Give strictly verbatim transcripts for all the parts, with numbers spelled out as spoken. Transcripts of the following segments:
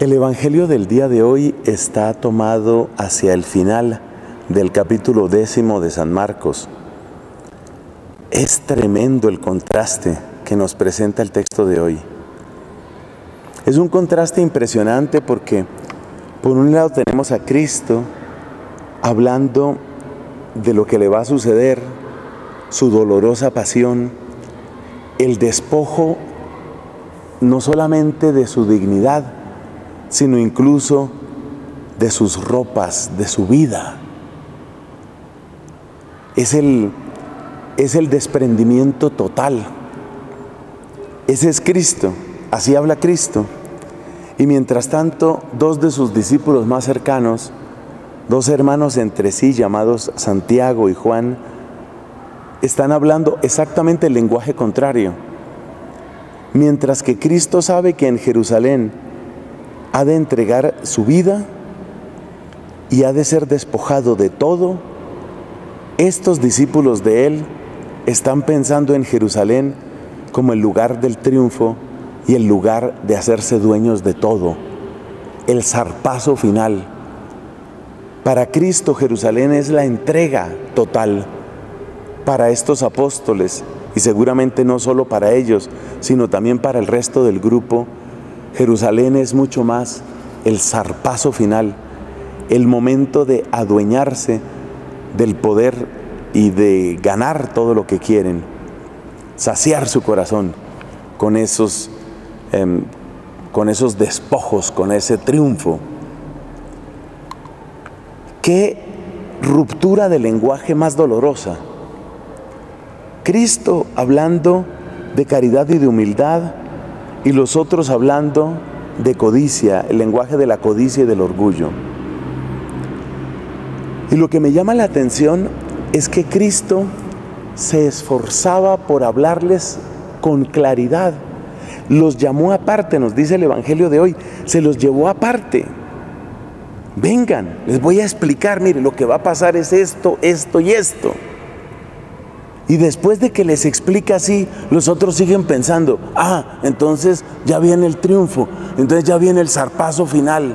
El Evangelio del día de hoy está tomado hacia el final del capítulo décimo de San Marcos. Es tremendo el contraste que nos presenta el texto de hoy. Es un contraste impresionante porque por un lado tenemos a Cristo hablando de lo que le va a suceder, su dolorosa pasión, el despojo no solamente de su dignidad, sino incluso de sus ropas, de su vida. Es el, es el desprendimiento total. Ese es Cristo, así habla Cristo. Y mientras tanto, dos de sus discípulos más cercanos, dos hermanos entre sí llamados Santiago y Juan, están hablando exactamente el lenguaje contrario. Mientras que Cristo sabe que en Jerusalén ha de entregar su vida y ha de ser despojado de todo, estos discípulos de Él están pensando en Jerusalén como el lugar del triunfo y el lugar de hacerse dueños de todo, el zarpazo final. Para Cristo Jerusalén es la entrega total. Para estos apóstoles, y seguramente no solo para ellos, sino también para el resto del grupo, Jerusalén es mucho más el zarpazo final, el momento de adueñarse del poder y de ganar todo lo que quieren, saciar su corazón con esos, eh, con esos despojos, con ese triunfo. ¡Qué ruptura de lenguaje más dolorosa! Cristo hablando de caridad y de humildad, y los otros hablando de codicia, el lenguaje de la codicia y del orgullo. Y lo que me llama la atención es que Cristo se esforzaba por hablarles con claridad. Los llamó aparte, nos dice el Evangelio de hoy, se los llevó aparte. Vengan, les voy a explicar, mire, lo que va a pasar es esto, esto y esto. Y después de que les explica así, los otros siguen pensando, ah, entonces ya viene el triunfo, entonces ya viene el zarpazo final.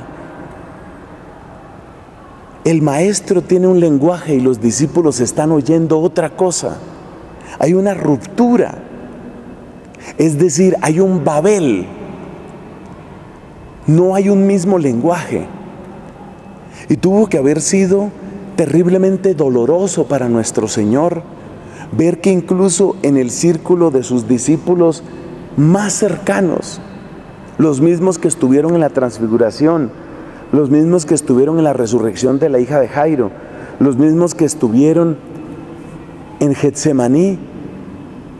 El maestro tiene un lenguaje y los discípulos están oyendo otra cosa. Hay una ruptura, es decir, hay un Babel. No hay un mismo lenguaje. Y tuvo que haber sido terriblemente doloroso para nuestro Señor ver que incluso en el círculo de sus discípulos más cercanos, los mismos que estuvieron en la transfiguración, los mismos que estuvieron en la resurrección de la hija de Jairo, los mismos que estuvieron en Getsemaní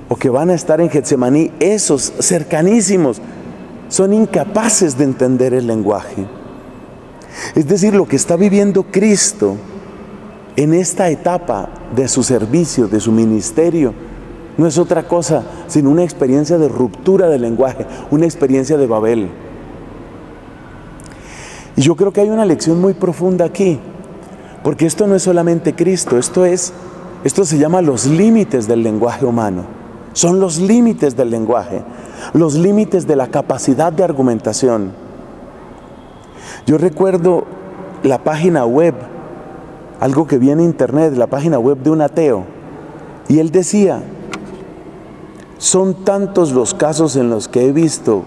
o que van a estar en Getsemaní, esos cercanísimos son incapaces de entender el lenguaje. Es decir, lo que está viviendo Cristo en esta etapa de su servicio, de su ministerio, no es otra cosa sino una experiencia de ruptura del lenguaje, una experiencia de Babel. Y yo creo que hay una lección muy profunda aquí, porque esto no es solamente Cristo, esto es, esto se llama los límites del lenguaje humano, son los límites del lenguaje, los límites de la capacidad de argumentación. Yo recuerdo la página web, algo que vi en internet, la página web de un ateo, y él decía, son tantos los casos en los que he visto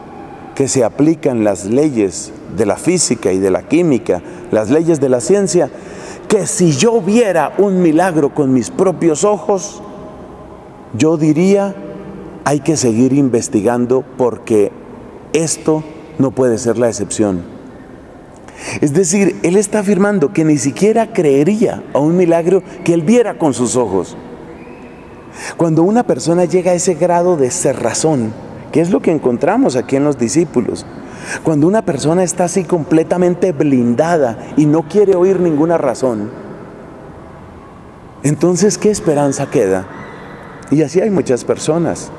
que se aplican las leyes de la física y de la química, las leyes de la ciencia, que si yo viera un milagro con mis propios ojos, yo diría, hay que seguir investigando porque esto no puede ser la excepción. Es decir, él está afirmando que ni siquiera creería a un milagro que él viera con sus ojos. Cuando una persona llega a ese grado de cerrazón, que es lo que encontramos aquí en los discípulos, cuando una persona está así completamente blindada y no quiere oír ninguna razón, entonces, ¿qué esperanza queda? Y así hay muchas personas.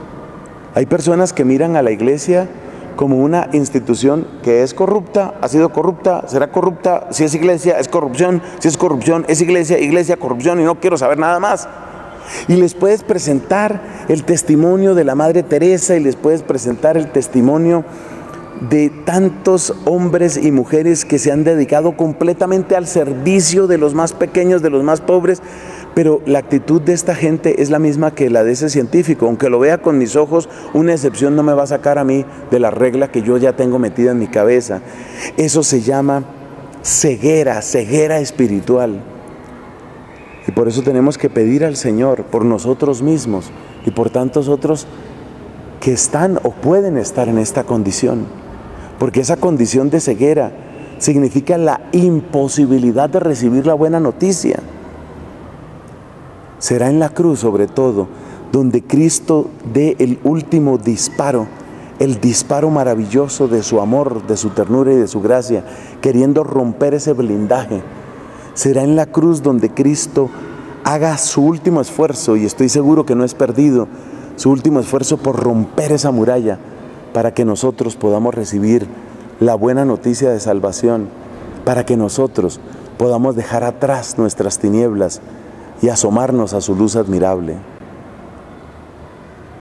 Hay personas que miran a la iglesia como una institución que es corrupta, ha sido corrupta, será corrupta, si es iglesia es corrupción, si es corrupción es iglesia, iglesia corrupción, y no quiero saber nada más. Y les puedes presentar el testimonio de la Madre Teresa, y les puedes presentar el testimonio de tantos hombres y mujeres que se han dedicado completamente al servicio de los más pequeños, de los más pobres, pero la actitud de esta gente es la misma que la de ese científico. Aunque lo vea con mis ojos, una excepción no me va a sacar a mí de la regla que yo ya tengo metida en mi cabeza. Eso se llama ceguera, ceguera espiritual. Y por eso tenemos que pedir al Señor por nosotros mismos y por tantos otros que están o pueden estar en esta condición. Porque esa condición de ceguera significa la imposibilidad de recibir la buena noticia. Será en la cruz, sobre todo, donde Cristo dé el último disparo, el disparo maravilloso de su amor, de su ternura y de su gracia, queriendo romper ese blindaje. Será en la cruz donde Cristo haga su último esfuerzo, y estoy seguro que no es perdido, su último esfuerzo por romper esa muralla, para que nosotros podamos recibir la buena noticia de salvación, para que nosotros podamos dejar atrás nuestras tinieblas y asomarnos a su luz admirable.